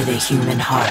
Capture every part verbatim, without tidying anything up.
to the human heart.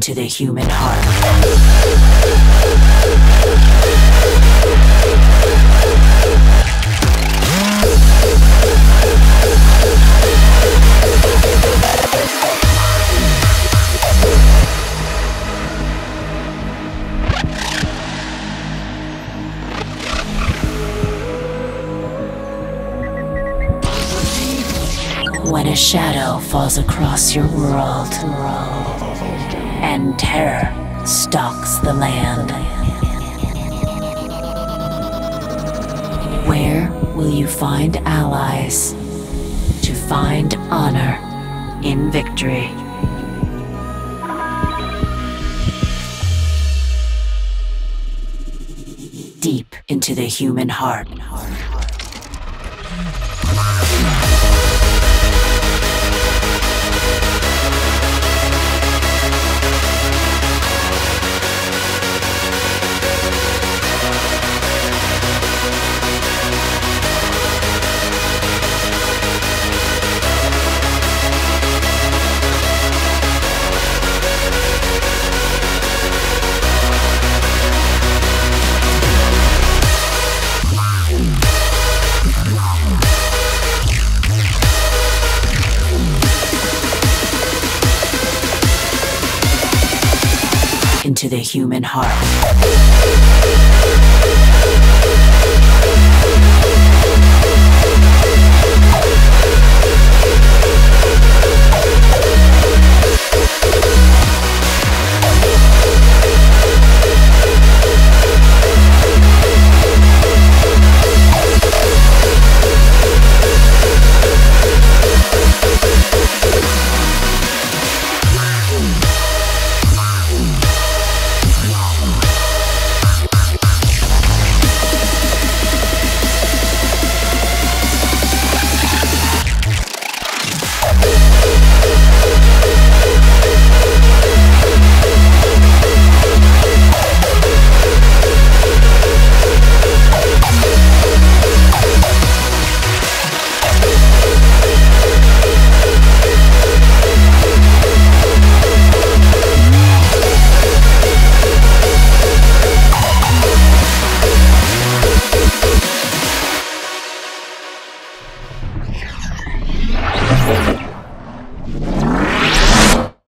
To the human heart. When a shadow falls across your world, world and terror stalks the land, where will you find allies to find honor in victory? Deep into the human heart. To the human heart.